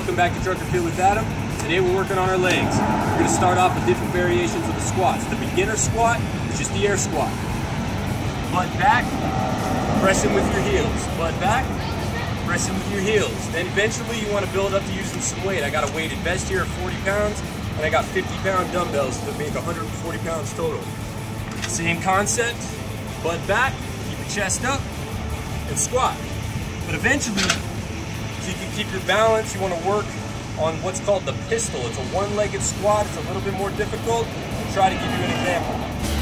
Welcome back to Trucker Fit with Adam. Today we're working on our legs. We're going to start off with different variations of the squats. The beginner squat, which is the air squat. Butt back, pressing with your heels. Butt back, pressing with your heels. Then eventually you want to build up to using some weight. I got a weighted vest here of 40 pounds, and I got 50-pound dumbbells that make 140 pounds total. Same concept, butt back, keep your chest up, and squat. But eventually, so you can keep your balance, you want to work on what's called the pistol. It's a one-legged squat. It's a little bit more difficult. I'll try to give you an example.